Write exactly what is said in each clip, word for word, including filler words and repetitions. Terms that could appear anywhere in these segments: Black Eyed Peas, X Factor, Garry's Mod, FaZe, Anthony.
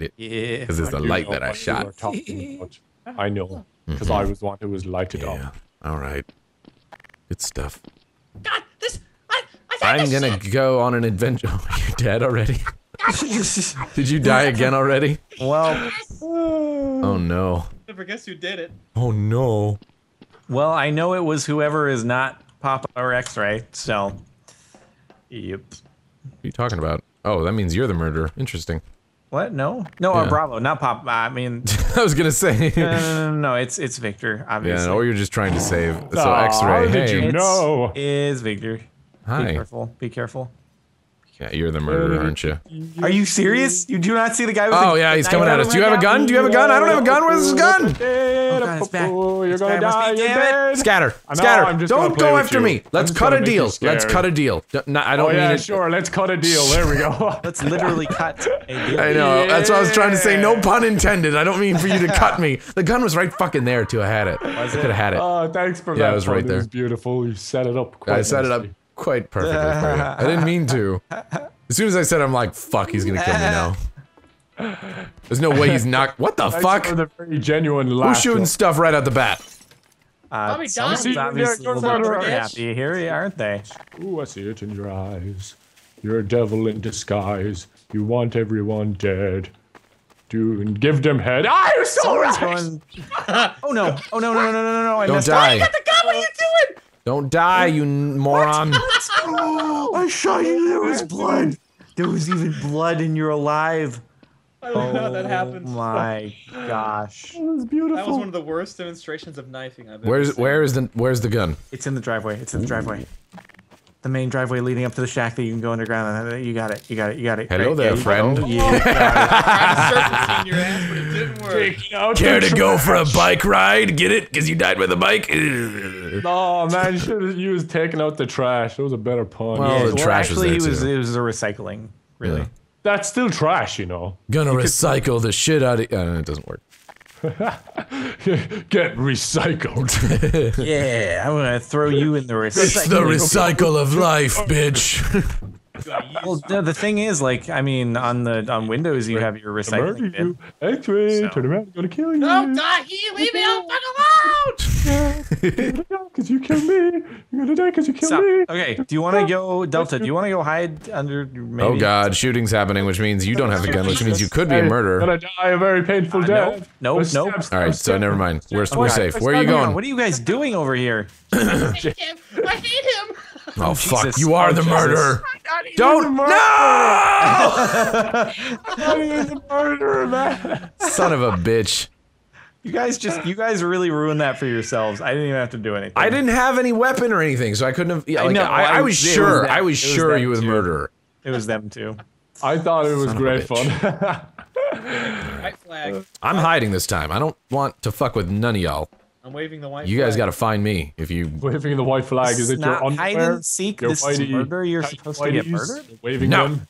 get it? Yeah. Because it's the light that I shot. I know, because mm-hmm. I was the one who was lighted yeah. up. All right. Good stuff. God, this. I, I I'm this gonna shit. go on an adventure. Are you dead already? Did you die again already? Well. Oh no. Never guess who did it. Oh no. Well, I know it was whoever is not Papa or X-Ray. So. Yep. What are you talking about? Oh, that means you're the murderer. Interesting. What? No, no, yeah. or Bravo, not Pop. I mean, I was gonna say. No, no, no, no, no, it's it's Victor, obviously. Yeah, or you're just trying to save. So oh, X-Ray. How did hey. you know? Is Victor? Hi. Be careful. Be careful. Yeah, you're the murderer, aren't you? Are you serious? You do not see the guy with? Oh the yeah, he's coming at us. Do you have a gun? Do you have a gun? I don't have a gun. Where's his gun? Oh, God, it's back. You're it's gonna die. You're dead. Scatter. Scatter. No, don't go after you. me. Let's cut a deal. Let's cut a deal. No, I don't oh, yeah, mean it. Sure. Let's cut a deal. There we go. Let's literally cut a deal. I know. Yeah. That's what I was trying to say. No pun intended. I don't mean for you to cut me. The gun was right fucking there too. I had it. I could have had it. Oh, thanks for that. Yeah, it was right there. Beautiful. You set it up. I set it up. Quite perfectly for you. I didn't mean to. As soon as I said, I'm like, fuck, he's gonna kill me now. There's no way he's not. What the Thanks fuck? For the very genuine Who's shooting stuff right out the bat? Uh, Bobby someone's obviously a little bit happy here, aren't they? Ooh, I see it in your eyes. You're a devil in disguise. You want everyone dead. Do and give them head. Ah, you're so right! Going... oh no! Oh no! No! No! No! No! No! I Don't messed die! Up. Oh, you got the gun. What are you doing? Don't die, you moron! Oh, I shot you. There was blood. There was even blood, and you're alive. I don't know how that happened. Oh my gosh! That was beautiful. That was one of the worst demonstrations of knifing I've ever seen. Where is the Where's the gun? It's in the driveway. It's in the driveway. The main driveway leading up to the shack that you can go underground. And you got it. You got it. You got it. Hello Great. there, yeah, friend. You know. yeah, you got it. Care to go for a bike ride? Get it? Because you died with a bike? No, man. You should have used taking out the trash. That was a better pun. Well, yeah, the well trash actually, was there too. It was, it was a recycling, really. Yeah. That's still trash, you know. Gonna you recycle could... the shit out of... Uh, it doesn't work. Get recycled. Yeah, I'm gonna throw you in the recycle. It's the recycle of life, bitch. Well, no, the thing is, like, I mean, on the on Windows, you have your recycling bin. X-Ray, so. turn around, I'm gonna kill you. Don't die, you leave me alone. You're gonna die because you killed me. You're gonna die because you killed Stop. me. Okay, do you want to go Delta? Do you want to go hide under? Maybe? Oh God, shooting's happening, which means you don't have a gun, which means you could be a murderer. Gonna die a very painful uh, death. No, no, no. All right, so never mind. We're we're safe. Where are you going? What are you guys doing over here? I hate him. I hate him. Oh, oh fuck! Jesus. You are oh, the Jesus. murderer. Don't no! I'm the murderer, man. Son of a bitch! You guys just—you guys really ruined that for yourselves. I didn't even have to do anything. I didn't have any weapon or anything, so I couldn't have. Yeah, like, I know. I, I was sure. Was I was sure was you were the murderer. It was them too. I thought it was Son great fun. Right flag. I'm hiding this time. I don't want to fuck with none of y'all. I'm waving the white flag. You guys gotta find me if you... Waving the white flag, is it your underwear? Hide and seek, this is murder, you're supposed to get murdered? Waving them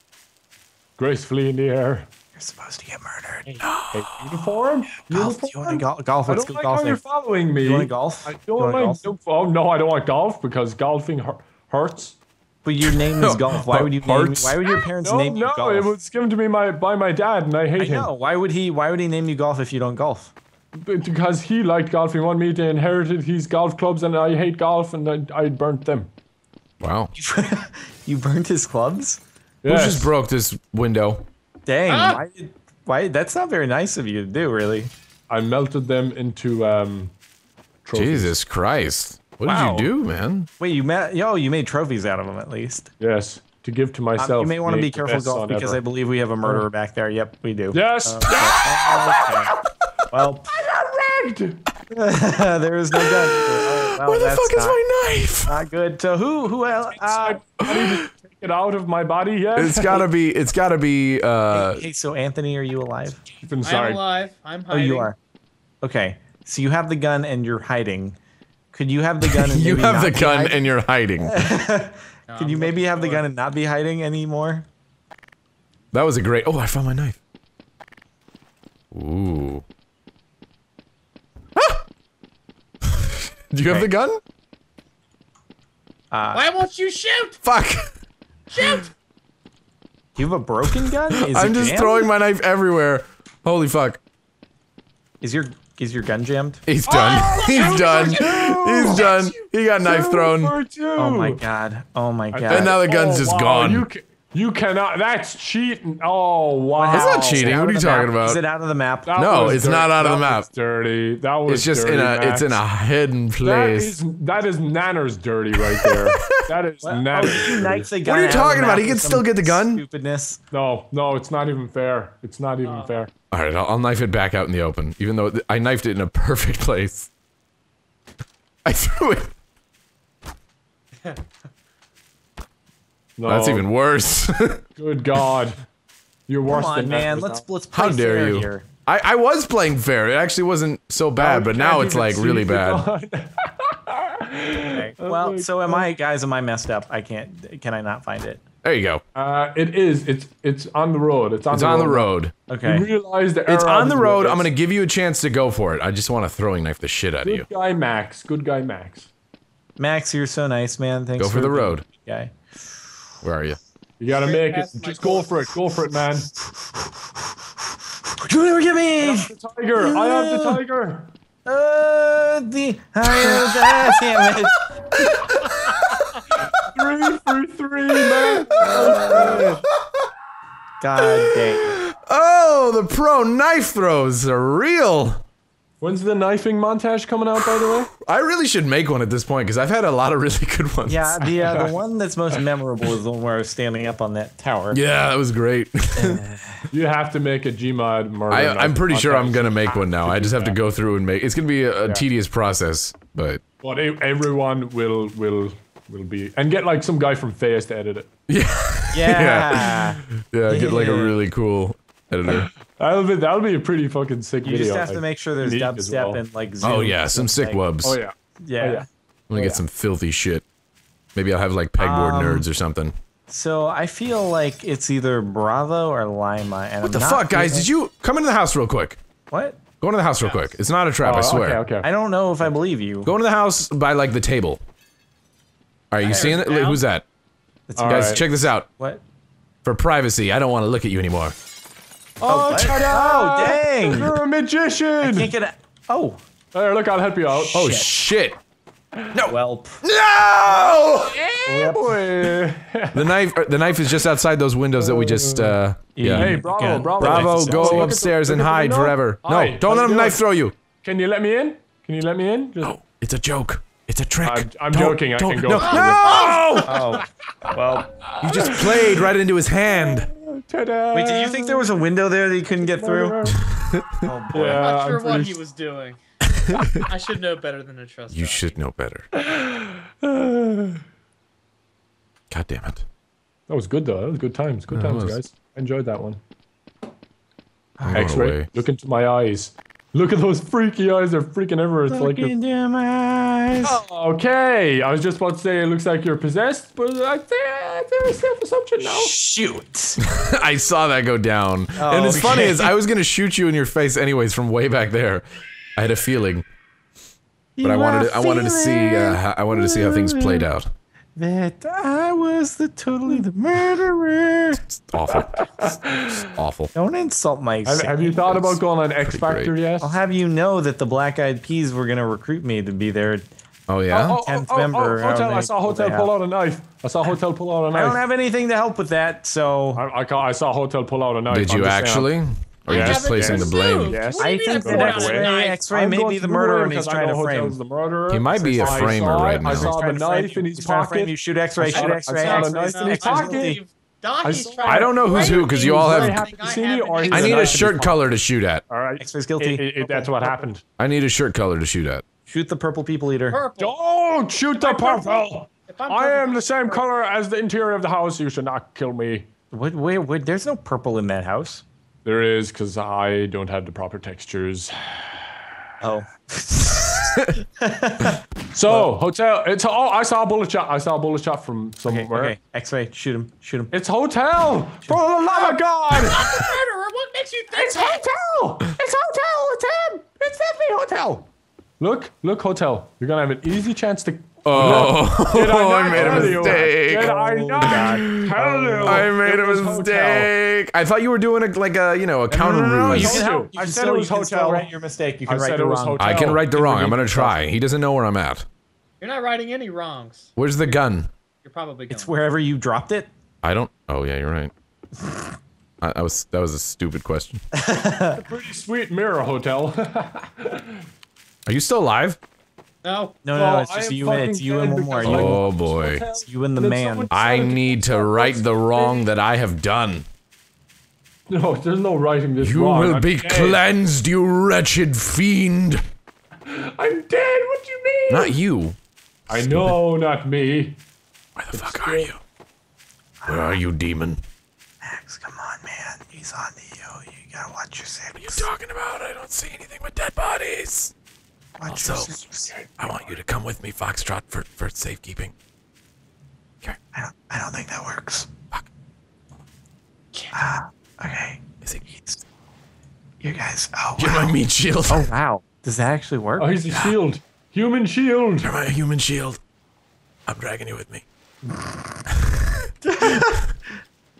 gracefully in the air. You're supposed to get murdered. No. Uniform? Golf, do you wanna go golf? Let's go golfing. I don't like how you're following me. Do you wanna golf? I don't like... Oh no, I don't want golf because golfing hurts. But your name is golf. Why would you name, Why would your parents no, name you no, golf? No, it was given to me my, by my dad and I hate I him. I know, why would he, why would he name you golf if you don't golf? Because he liked golf, he wanted me to inherit his golf clubs, and I hate golf, and I, I burnt them. Wow. You burnt his clubs? Yes. Who just broke this window? Dang, ah! why, did, why? That's not very nice of you to do, really. I melted them into, um... trophies. Jesus Christ. What wow. did you do, man? Wait, you, ma yo, you made trophies out of them, at least. Yes. To give to myself. Um, you may want to be careful, golf, because ever. I believe we have a murderer oh. back there. Yep, we do. Yes! Uh, okay. Okay. Well, I got ragged. There is no gun. Oh, well, Where the fuck is my knife? Not good. So who? Who else? Uh, take it out of my body yet? It's gotta be. It's gotta be. Uh, hey, hey, so Anthony, are you alive? I'm alive. I'm hiding. Oh, you are. Okay. So you have the gun and you're hiding. Could you have the gun? And you maybe have not the gun hiding? and you're hiding. no, Could you I'm maybe have the gun and not be hiding anymore? That was a great. Oh, I found my knife. Ooh. Do you okay. have the gun? Uh, Why won't you shoot? Fuck! Shoot! You have a broken gun? Is I'm just jammed? throwing my knife everywhere. Holy fuck. Is your is your gun jammed? He's done. Oh, He's done. He's done. He got knife thrown. Oh my god. Oh my god. And now the gun's oh, just wow. gone. You, ca you cannot. That's cheating. Oh wow. It's not cheating. What are you talking map? about? Is it out of the map? That no, it's dirty. not out of the map. That was dirty. That was. It's just dirty, in a. Max. It's in a hidden place. That is, that is Nanner's dirty right there. That is Nanner's. What are you talking about? He can still get the gun. Stupidness. No, no, it's not even fair. It's not even fair. All right, I'll, I'll knife it back out in the open, even though th I knifed it in a perfect place. I threw it. No. That's even worse. Good God, you're worse Come on, than man. Let's let's play How dare fair you? Here. I I was playing fair. It actually wasn't so bad, I but now it's like really bad. Okay. Well, oh so am God. I, guys? Am I messed up? I can't. Can I not find it? There you go. Uh, it is. It's it's on the road. It's on, it's the, on road. the road. Okay. You realize the it's on the road. This. I'm gonna give you a chance to go for it. I just want to throwing knife the shit out Good of you. Good guy, Max. Good guy, Max. Max, you're so nice, man. Thanks. Go for, for the road. Guy. Where are you? You gotta make it. Just go for it. Go for it, man. You never get me. I have the tiger. Uh, I have the tiger. Uh, the I have the damage. Three for three, man. God dang. Oh, the pro knife throws are real. When's the knifing montage coming out, by the way? I really should make one at this point, because I've had a lot of really good ones. Yeah, the, uh, the one that's most memorable is the one where I was standing up on that tower. Yeah, that was great. You have to make a Gmod murder. I, I'm pretty sure I'm going to make one now. I just have to go through and make... It's going to be a, a yeah. tedious process, but... But everyone will... will... Will be and get like some guy from FaZe to edit it. Yeah, yeah, yeah. Get like a really cool editor. That'll be that'll be a pretty fucking sick you video. You just have like, to make sure there's dubstep well. and like. Zoom oh yeah, some sick like, wubs. Oh yeah, yeah. Oh, yeah. I'm gonna oh, get yeah. some filthy shit. Maybe I'll have like pegboard um, nerds or something. So I feel like it's either Bravo or Lima. And what I'm the fuck, guys? Did you come into the house real quick? What? Go into the house real quick. It's not a trap, oh, I swear. Okay, okay. I don't know if I believe you. Go into the house by like the table. All right, you seeing that? Down. Who's that? It's Guys, right. check this out. What? For privacy, I don't want to look at you anymore. Oh, shut up! Oh, dang! You're a magician! I can't get a- Oh! Hey, look, I'll help you out. Oh, shit! No! Welp. No! Yeah, boy! The knife- the knife is just outside those windows that we just, uh... Yeah. Hey, Bravo, Bravo! Bravo, go upstairs and hide forever. No, don't let him knife throw you! Can you let me in? Can you let me in? No, it's a joke. It's a trick. I'm, I'm don't, joking. Don't, I can go. No! no! Oh! Well, you just played right into his hand. Ta-da. Wait, did you think there was a window there that he couldn't get through? Oh boy. Yeah, I'm not sure I'm what he was doing. I should know better than to trust you. You should know better. God damn it. That was good though. That was good times. Good times, guys. I enjoyed that one. X-ray. Look into my eyes. Look at those freaky eyes, they're freaking everywhere. It's Look like into my eyes. Oh, okay, I was just about to say it looks like you're possessed, but I think it's a self-assumption now. Shoot. I saw that go down. Oh, and it's okay. funny is I was gonna shoot you in your face anyways from way back there. I had a feeling. But you I wanted to, I wanted to see uh, how, I wanted to see how things played out. That I was the totally the murderer. It's awful. It's awful. Don't insult my. Have, have you thought about going on X Factor yet? I'll have you know that the Black Eyed Peas were gonna recruit me to be their. Oh yeah. tenth oh, oh, member. Oh, oh, hotel, I saw hotel pull out a knife. I saw hotel pull out a knife. I don't have anything to help with that, so. I I, I saw hotel pull out a knife. Did you actually? Saying, or are you just placing yes. the blame? Yes. I think that X-Ray, X-Ray may be the murderer and he's trying to frame. The murderer. He might be a framer right now. I saw the knife in his pocket. You shoot X-Ray, shoot X-Ray, X-Ray. I don't know who's who because you all have... I need a shirt color to shoot at. Alright. X-Ray's guilty. That's what happened. I need a shirt color to shoot at. Shoot the purple people eater. Don't shoot the purple! I am the same color as the interior of the house. You should not kill me. Wait, wait, wait. There's no purple in that house. There is, because I don't have the proper textures. Oh. So, well, hotel, it's- oh, I saw a bullet shot, I saw a bullet shot from somewhere. Okay, okay. X-Ray, shoot him, shoot him. It's hotel! Shoot For him. the love of God! Not the murderer, what makes you think- It's hotel! It's hotel, it's him! It's definitely hotel! Look, look, hotel, you're gonna have an easy chance to Oh, did I, I made a mistake. Did I not tell you? I made a mistake. I thought you were doing a, like a, you know, a counter rule. You can I said it was hotel. Right, your mistake. You can write the wrong. I can write the wrong. I'm gonna try. He doesn't know where I'm at. You're not writing any wrongs. Where's the gun? You're probably going. It's wherever you dropped it. I don't. Oh yeah, you're right. I, I was. That was a stupid question. A pretty sweet mirror hotel. Are you still alive? No. No, no, no, it's just you and it's you and one more. Oh boy. It's you and the man. I need to right the wrong that I have done. No, there's no righting this wrong. You will be cleansed, you wretched fiend. I'm dead. What do you mean? Not you. I know, not me. Where the fuck are you? Where are you, demon? Max, come on, man. He's on to you. You gotta watch your six. What are you talking about? I don't see anything but dead bodies. Also, I want you to come with me, Foxtrot, for, for safekeeping. Okay. I don't, I don't think that works. Fuck. Ah, uh, okay. Is it? You guys, oh wow. You're my meat shield. Oh wow. Does that actually work? Oh, he's a shield. Human shield. You're my human shield. I'm dragging you with me.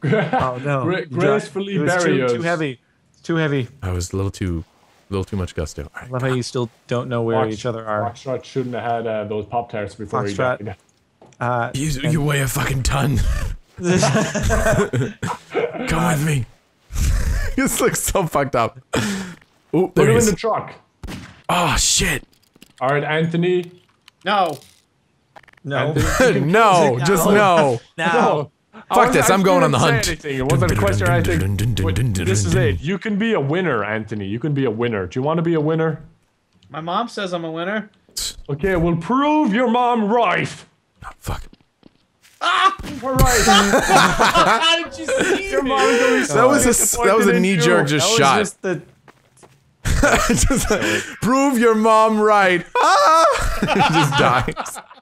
Oh no. Gra gracefully bury us. Too heavy. Too heavy. I was a little too... A little too much gusto. Right, I love how you still don't know where Fox, each other are. Foxtrot shouldn't have had uh, those pop tarts before Fox he got it. Uh, you, you weigh a fucking ton. Come with me. This looks so fucked up. Ooh, put him in the truck. Oh shit! All right, Anthony. No. No. Anthony. No. No. Just no. No. No. Fuck this! I'm going on the hunt. It wasn't a question. I think. Wait, this is it. You can be a winner, Anthony. You can be a winner. Do you want to be a winner? My mom says I'm a winner. Okay, we'll prove your mom right. Oh, fuck. Ah! We're right. How did you see your mom going so that was a that was a knee jerk just that shot. Was just the... just like, prove your mom right. Ah! Just dies.